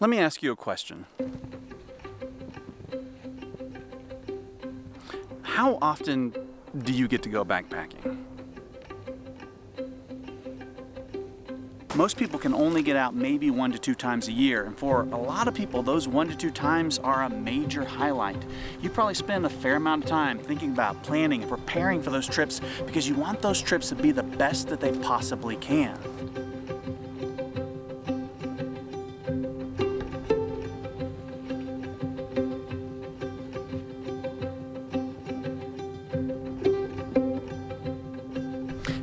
Let me ask you a question. How often do you get to go backpacking? Most people can only get out maybe 1 to 2 times a year, and for a lot of people, those 1 to 2 times are a major highlight. You probably spend a fair amount of time thinking about planning and preparing for those trips because you want those trips to be the best that they possibly can.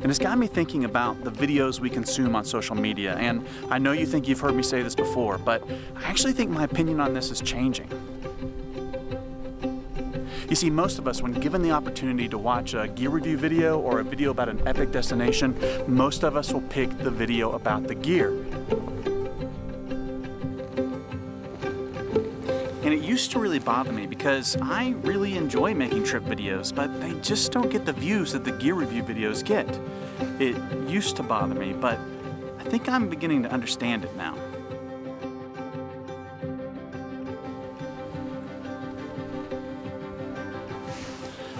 And it's got me thinking about the videos we consume on social media. And I know you think you've heard me say this before, but I actually think my opinion on this is changing. You see, most of us, when given the opportunity to watch a gear review video or a video about an epic destination, most of us will pick the video about the gear. And it used to really bother me because I really enjoy making trip videos, but they just don't get the views that the gear review videos get. It used to bother me, but I think I'm beginning to understand it now.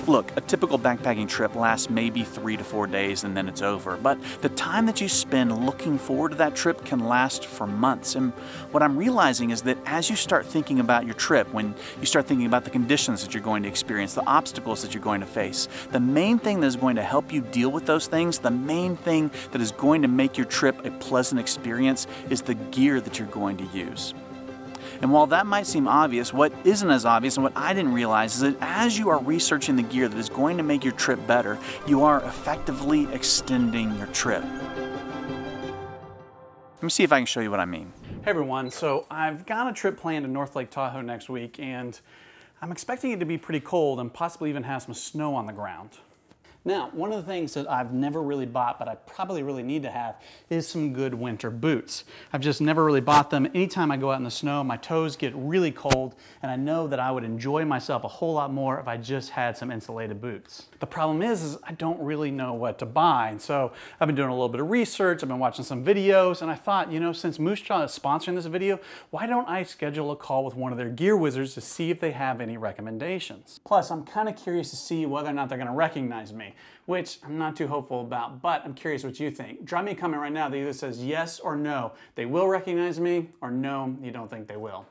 Look, a typical backpacking trip lasts maybe 3 to 4 days and then it's over, but the time that you spend looking forward to that trip can last for months. And what I'm realizing is that as you start thinking about your trip, when you start thinking about the conditions that you're going to experience, the obstacles that you're going to face, the main thing that is going to help you deal with those things, the main thing that is going to make your trip a pleasant experience is the gear that you're going to use. And while that might seem obvious, what isn't as obvious and what I didn't realize is that as you are researching the gear that is going to make your trip better, you are effectively extending your trip. Let me see if I can show you what I mean. Hey everyone, so I've got a trip planned to North Lake Tahoe next week and I'm expecting it to be pretty cold and possibly even have some snow on the ground. Now, one of the things that I've never really bought, but I probably really need to have, is some good winter boots. I've just never really bought them. Anytime I go out in the snow, my toes get really cold, and I know that I would enjoy myself a whole lot more if I just had some insulated boots. The problem is I don't really know what to buy, and so I've been doing a little bit of research, I've been watching some videos, and I thought, you know, since Moosejaw is sponsoring this video, why don't I schedule a call with one of their gear wizards to see if they have any recommendations? Plus, I'm kind of curious to see whether or not they're gonna recognize me, which I'm not too hopeful about, but I'm curious what you think. Drop me a comment right now that either says yes or no, they will recognize me, or no, you don't think they will.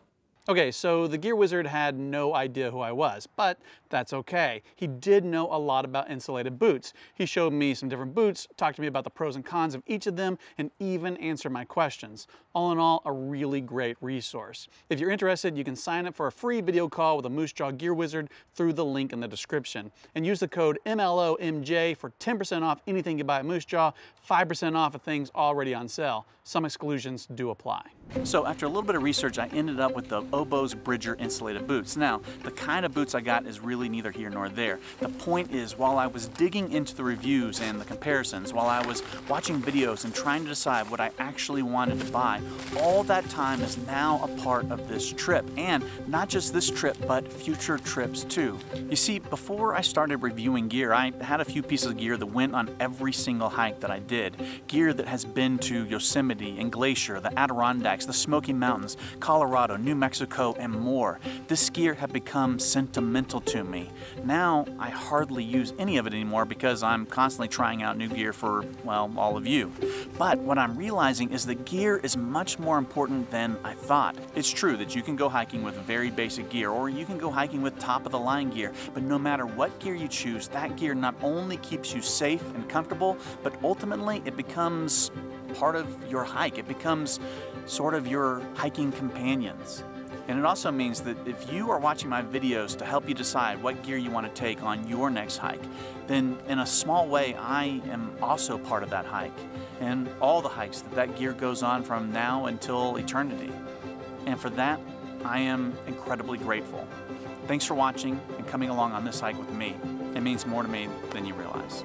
Okay, so the gear wizard had no idea who I was, but that's okay. He did know a lot about insulated boots. He showed me some different boots, talked to me about the pros and cons of each of them, and even answered my questions. All in all, a really great resource. If you're interested, you can sign up for a free video call with a Moosejaw gear wizard through the link in the description. And use the code MLOMJ for 10% off anything you buy at Moosejaw, 5% off of things already on sale. Some exclusions do apply. So after a little bit of research, I ended up with the Oboz Bridger insulated boots. Now, the kind of boots I got is really neither here nor there. The point is, while I was digging into the reviews and the comparisons, while I was watching videos and trying to decide what I actually wanted to buy, all that time is now a part of this trip. And not just this trip, but future trips too. You see, before I started reviewing gear, I had a few pieces of gear that went on every single hike that I did. Gear that has been to Yosemite and Glacier, the Adirondacks, the Smoky Mountains, Colorado, New Mexico, and more. This gear had become sentimental to me. Now I hardly use any of it anymore because I'm constantly trying out new gear for, well, all of you. But what I'm realizing is that gear is much more important than I thought. It's true that you can go hiking with very basic gear or you can go hiking with top-of-the-line gear, but no matter what gear you choose, that gear not only keeps you safe and comfortable, but ultimately it becomes part of your hike. It becomes sort of your hiking companions. And it also means that if you are watching my videos to help you decide what gear you want to take on your next hike, then in a small way, I am also part of that hike and all the hikes that that gear goes on from now until eternity. And for that, I am incredibly grateful. Thanks for watching and coming along on this hike with me. It means more to me than you realize.